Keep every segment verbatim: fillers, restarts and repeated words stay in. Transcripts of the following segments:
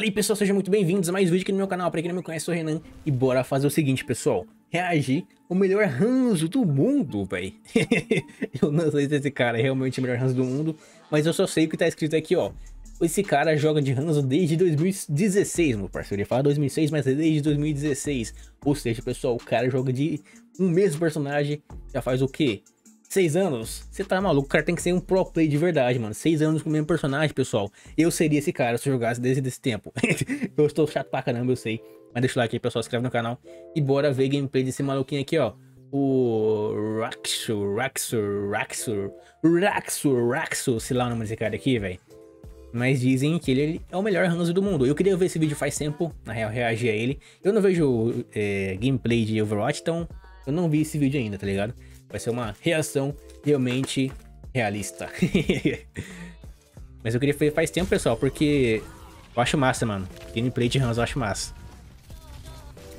Fala aí, pessoal, sejam muito bem-vindos a mais um vídeo aqui no meu canal. Pra quem não me conhece, eu sou o Renan e bora fazer o seguinte, pessoal. Reagir o melhor Hanzo do mundo, véi. Eu não sei se esse cara é realmente o melhor Hanzo do mundo, mas eu só sei o que tá escrito aqui, ó. Esse cara joga de Hanzo desde dois mil e dezesseis, meu parceiro. Eu ia falar dois mil e seis, mas é desde dois mil e dezesseis. Ou seja, pessoal, o cara joga de um mesmo personagem já faz o quê? Seis anos? Você tá maluco? O cara tem que ser um pro play de verdade, mano. Seis anos com o mesmo personagem, pessoal. Eu seria esse cara se eu jogasse desde esse tempo. Eu estou chato pra caramba, eu sei. Mas deixa o like aí, pessoal. Se inscreve no canal. E bora ver gameplay desse maluquinho aqui, ó. O Raxor, Raxor, Raxor, Raxor, Raxor. Sei lá o nome desse cara aqui, velho. Mas dizem que ele é o melhor Hanzo do mundo. Eu queria ver esse vídeo faz tempo. Na real, reagir a ele. Eu não vejo é, gameplay de Overwatch, então eu não vi esse vídeo ainda, tá ligado? Vai ser uma reação realmente realista. Mas eu queria fazer faz tempo, pessoal, porque eu acho massa, mano. Gameplay de Hanzo eu acho massa.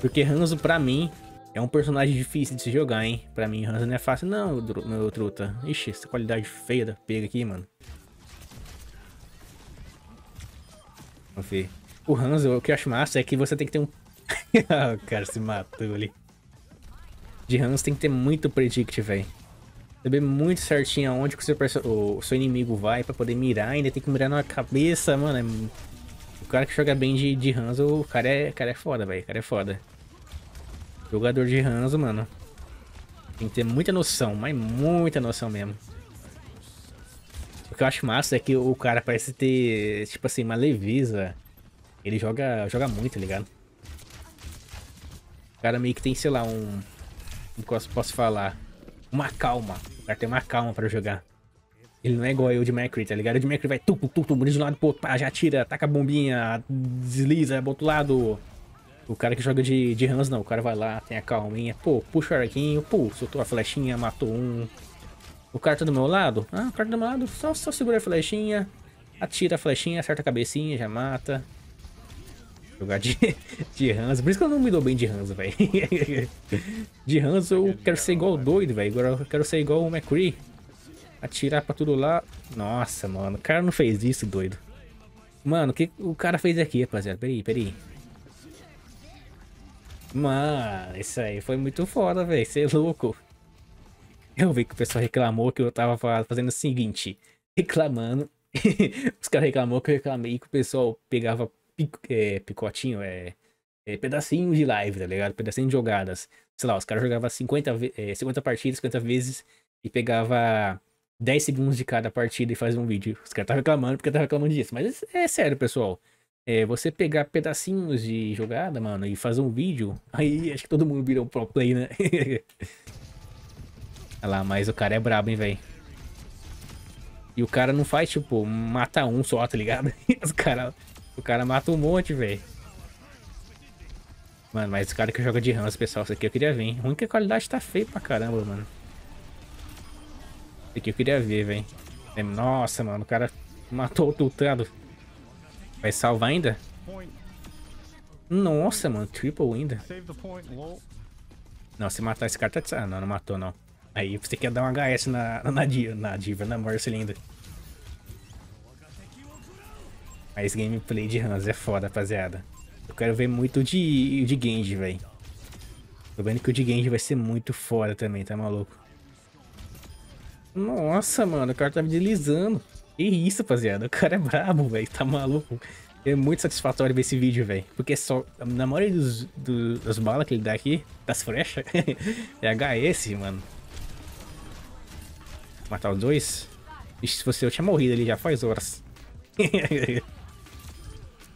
Porque Hanzo, pra mim, é um personagem difícil de se jogar, hein? Pra mim, Hanzo não é fácil, não, meu truta. Ixi, essa qualidade feia da pega aqui, mano. Vamos ver. O Hanzo, o que eu acho massa é que você tem que ter um... O cara se matou ali. De Hanzo tem que ter muito predict, velho. Saber muito certinho aonde que o seu, o seu inimigo vai pra poder mirar. Ainda tem que mirar na cabeça, mano. O cara que joga bem de, de Hanzo, o cara é, cara é foda, velho. O cara é foda. Jogador de Hanzo, mano. Tem que ter muita noção, mas muita noção mesmo. O que eu acho massa é que o cara parece ter, tipo assim, uma leveza. Ele joga, joga muito, tá ligado? O cara meio que tem, sei lá, um... Como posso falar? Uma calma. O cara tem uma calma pra jogar. Ele não é igual eu de McCree, tá ligado? O de McCree vai tup, tup, tup, de um lado pro outro, pá, já tira, ataca a bombinha, desliza pro outro lado. O cara que joga de, de Hanzo, não. O cara vai lá, tem a calminha, pô, puxa o arquinho, pô, soltou a flechinha, matou um. O cara tá do meu lado? Ah, o cara tá do meu lado, só, só segura a flechinha, atira a flechinha, acerta a cabecinha, já mata. Jogar de, de Hanzo. Por isso que eu não me dou bem de Hanzo, velho. De Hanzo eu quero ser igual o doido, velho. Agora eu quero ser igual o McCree. Atirar pra tudo lá. Nossa, mano. O cara não fez isso, doido. Mano, o que o cara fez aqui, rapaziada? Peraí, peraí. Mano, isso aí foi muito foda, velho. Você é louco. Eu vi que o pessoal reclamou que eu tava fazendo o seguinte. Reclamando. Os caras reclamou que eu reclamei que o pessoal pegava... É, picotinho, é, é pedacinho de live, tá ligado? Pedacinho de jogadas. Sei lá, os caras jogavam cinquenta, é, cinquenta partidas, cinquenta vezes e pegava dez segundos de cada partida e fazia um vídeo. Os caras estavam reclamando porque estavam reclamando disso. Mas é, é sério, pessoal. É, você pegar pedacinhos de jogada, mano, e fazer um vídeo, aí acho que todo mundo virou um pro play, né? Olha lá, mas o cara é brabo, hein, velho? E o cara não faz, tipo, mata um só, tá ligado? Os caras... O cara mata um monte, velho. Mano, mas o cara que joga de Hanzo, pessoal, isso aqui eu queria ver, hein. Ruim que a qualidade tá feia pra caramba, mano. Isso aqui eu queria ver, velho. Nossa, mano, o cara matou o tutado. Vai salvar ainda? Nossa, mano, triple ainda. Não, se matar esse cara tá... Ah, não, não matou, não. Aí você quer dar um H S na, na, na diva, na, diva, na Mercy ainda. Mas gameplay de Hanzo é foda, rapaziada. Eu quero ver muito de, de Genji, velho. Tô vendo que o de Genji vai ser muito foda também, tá maluco? Nossa, mano, o cara tá me deslizando. Que isso, rapaziada. O cara é brabo, velho. Tá maluco. É muito satisfatório ver esse vídeo, velho. Porque só na maioria dos, dos, das balas que ele dá aqui, das frechas, é H S, mano. Matar os dois? Ixi, se você eu tinha morrido ali já faz horas.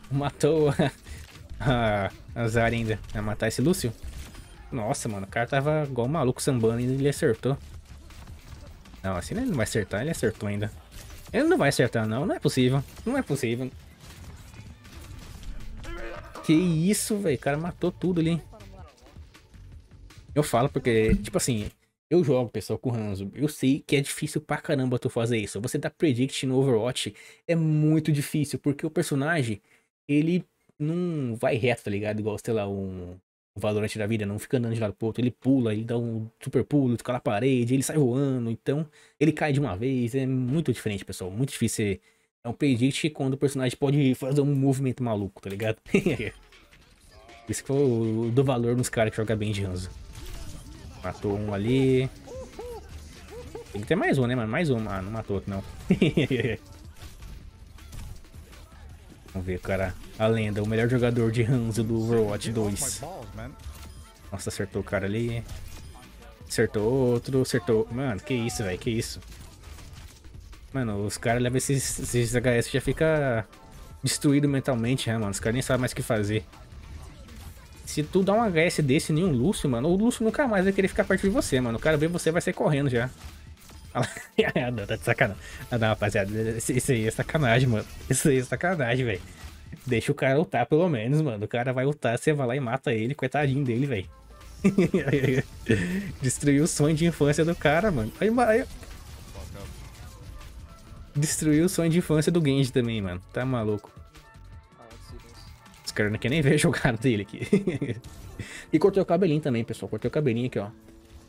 Matou a, a, a Zara ainda. Vai matar esse Lúcio? Nossa, mano. O cara tava igual um maluco sambando e ele acertou. Não, assim ele não vai acertar. Ele acertou ainda. Ele não vai acertar, não. Não é possível. Não é possível. Que isso, velho. O cara matou tudo ali. Eu falo porque, tipo assim... Eu jogo, pessoal, com o Hanzo. Eu sei que é difícil pra caramba tu fazer isso. Você dar predict no Overwatch é muito difícil, porque o personagem, ele não vai reto, tá ligado? Igual, sei lá, um Valorant da vida, não fica andando de lado pro outro. Ele pula, ele dá um super pulo, fica na parede, ele sai voando, então ele cai de uma vez. É muito diferente, pessoal. Muito difícil É um predict quando o personagem pode fazer um movimento maluco, tá ligado? Isso que foi o do valor nos caras que jogam bem de Hanzo. Matou um ali. Tem que ter mais um, né, mano? Mais um. Ah, não matou outro, não. Vamos ver, cara. A lenda, o melhor jogador de Hanzo do Overwatch dois. Nossa, acertou o cara ali. Acertou outro, acertou... Mano, que isso, velho, que isso. Mano, os caras levam esses, esses H S já fica destruído mentalmente, né, mano? Os caras nem sabem mais o que fazer. Se tu dá um H S desse em um Lúcio, mano, o Lúcio nunca mais vai querer ficar perto de você, mano. O cara vê você, vai sair correndo já. Ah, não, tá de sacanagem. Ah, não, rapaziada, isso aí é sacanagem, mano. Isso aí é sacanagem, velho. Deixa o cara ultar, pelo menos, mano. O cara vai ultar, você vai lá e mata ele, coitadinho dele, velho. Destruiu o sonho de infância do cara, mano. Destruiu o sonho de infância do Genji também, mano. Tá maluco. Os caras não querem nem ver a jogada dele aqui. E cortei o cabelinho também, pessoal. Cortei o cabelinho aqui, ó.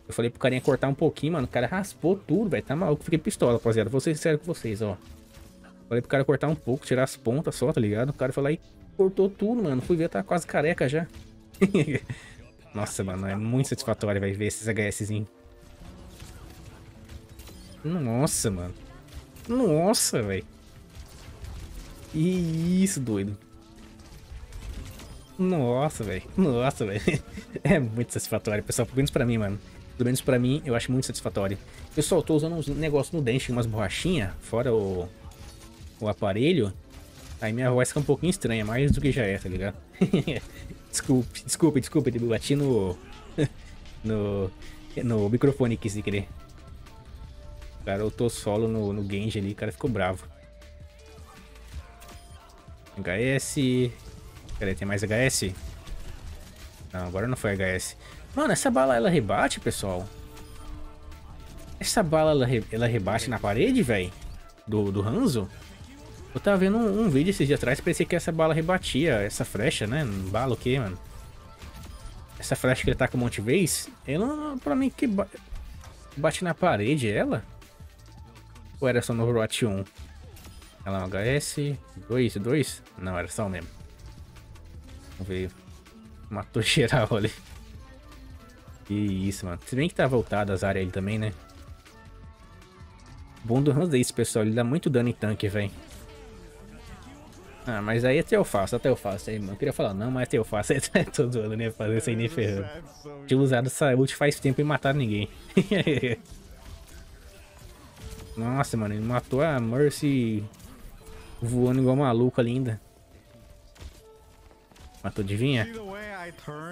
Eu falei pro carinha cortar um pouquinho, mano. O cara raspou tudo, velho. Tá maluco. Fiquei pistola, rapaziada. Vou ser sincero com vocês, ó. Falei pro cara cortar um pouco, tirar as pontas só, tá ligado? O cara foi lá e cortou tudo, mano. Fui ver, tá quase careca já. Nossa, mano, é muito satisfatório, vai ver esses HSzinho. Nossa, mano. Nossa, velho. Isso, doido. Nossa, velho. Nossa, velho. É muito satisfatório, pessoal. Pelo menos pra mim, mano. Pelo menos pra mim, eu acho muito satisfatório. Pessoal, tô usando uns negócios no dente, umas borrachinhas, fora o, o aparelho. Aí minha voz fica um pouquinho estranha, mais do que já é, tá ligado? Desculpe, desculpe, desculpe, eu bati no, no, no microfone aqui sem querer. Cara, eu tô solo no, no Genji ali, o cara ficou bravo. H S... Peraí, tem mais H S? Não, agora não foi H S. Mano, essa bala ela rebate, pessoal? Essa bala ela, re, ela rebate na parede, velho? Do, do Hanzo? Eu tava vendo um, um vídeo esses dias atrás, pensei que essa bala rebatia, essa flecha, né? Bala o que, mano? Essa flecha que ele tá com um monte de vez, ela, pra mim, que ba... bate na parede, ela? Ou era só no Overwatch um? Ela é um H S, dois, dois? Não, era só o mesmo. Vamos ver. Matou geral ali. Que isso, mano. Se bem que tá voltado as áreas ali também, né? Bom do Hanzo é isso, pessoal. Ele dá muito dano em tanque, velho. Ah, mas aí até eu faço, até eu faço aí, mano. Eu queria falar, não, mas até eu faço, aí tá todo ano, né? Fazer isso aí nem ferrando. Tinha usado essa ult faz tempo e mataram ninguém. Nossa, mano, ele matou a Mercy voando igual maluco ali ainda. Matou adivinha?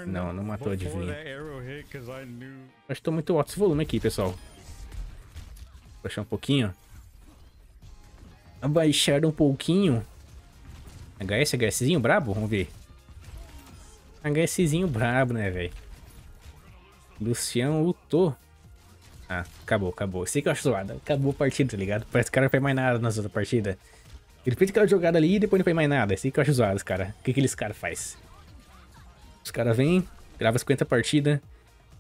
Não, não matou adivinha. Mas tô muito alto esse volume aqui, pessoal. Vou baixar um pouquinho. Abaixar um pouquinho. H S, HSzinho brabo? Vamos ver. HSzinho brabo, né, velho? Lucião lutou. Ah, acabou, acabou. Isso que eu acho zoado. Acabou a partida, tá ligado? Parece que o cara não fez mais nada nas outras partidas. Ele fez aquela jogada ali e depois não fez mais nada. Isso que eu acho zoado, cara. O que aqueles caras fazem? Os caras vêm, gravam cinquenta partidas,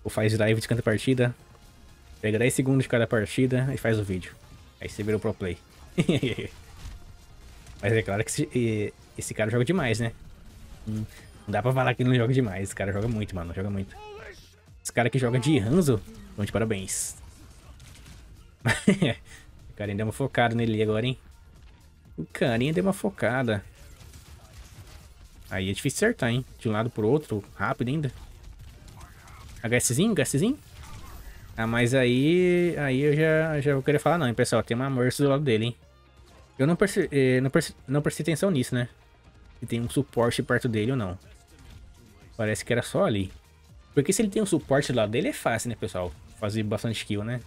ou faz live de cinquenta partidas, pega dez segundos de cada partida e faz o vídeo. Aí você vira o pro play. Mas é claro que esse, esse cara joga demais, né? Não dá pra falar que ele não joga demais. Esse cara joga muito, mano. Joga muito. Esse cara que joga de Hanzo, bom de parabéns. O carinha deu uma focada nele agora, hein? O carinha deu uma focada. Aí é difícil acertar, hein? De um lado pro outro, rápido ainda. HSzinho, HSzinho? Ah, mas aí... Aí eu já, já vou querer falar não, hein, pessoal. Tem uma Mercy do lado dele, hein? Eu não perce, não, perce, não prestei atenção nisso, né? Se tem um suporte perto dele ou não. Parece que era só ali. Porque se ele tem um suporte do lado dele é fácil, né, pessoal? Fazer bastante kill, né?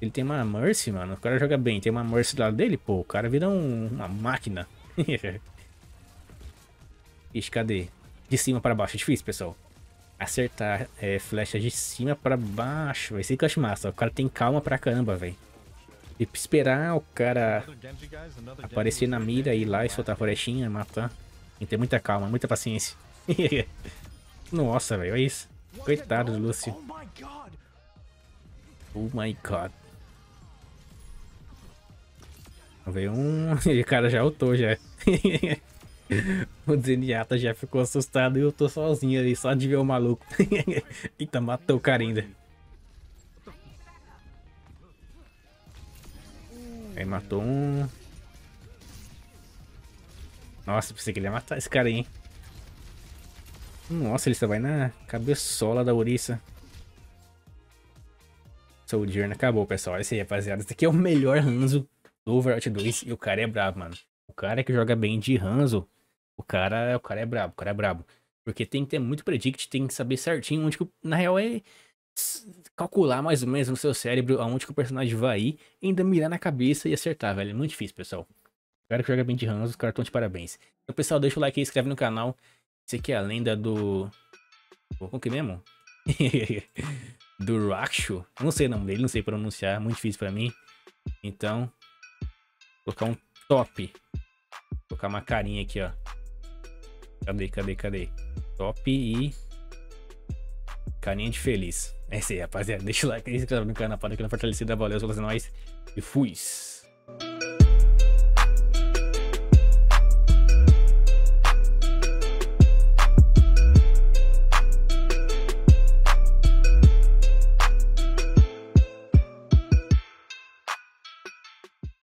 Ele tem uma Mercy, mano. O cara joga bem. Tem uma Mercy do lado dele? Pô, o cara vira um, uma máquina. Ixi, cadê? De cima pra baixo. É difícil, pessoal. Acertar é, flecha de cima pra baixo. Vai ser que eu acho massa. O cara tem calma pra caramba, velho. E esperar o cara aparecer na mira e ir lá e soltar a florechinha, matar. Tem que ter muita calma, muita paciência. Nossa, velho, olha isso. Coitado do Lúcio. Oh my god. Veio um... E o cara já ultou, já. O Zenyatta já ficou assustado e eu tô sozinho ali, só de ver o maluco. Eita, matou o cara ainda. Aí matou um... Nossa, pensei que ele ia matar esse cara aí, hein? Nossa, ele só vai na cabeçola da ouriça. Sojourner acabou, pessoal. É isso aí, rapaziada. Esse aqui é o melhor Hanzo do Overwatch dois. E o cara é brabo, mano. O cara que joga bem de Hanzo, o cara, o cara é brabo, o cara é brabo. Porque tem que ter muito predict, tem que saber certinho onde que... Na real, é calcular mais ou menos no seu cérebro aonde que o personagem vai ir, ainda mirar na cabeça e acertar, velho. É muito difícil, pessoal. O cara que joga bem de Hanzo, os caras estão de parabéns. Então, pessoal, deixa o like aí, inscreve no canal. Esse aqui é a lenda do... Como que mesmo? Do Raxor. Não sei o nome dele, não sei pronunciar. Muito difícil pra mim. Então, vou colocar um top. Vou colocar uma carinha aqui, ó. Cadê, cadê, cadê? Top e... Carinha de feliz. É isso aí, rapaziada. Deixa o like aí, se inscreve no canal para que não fortalecida. Valeu, é nóis. E fui.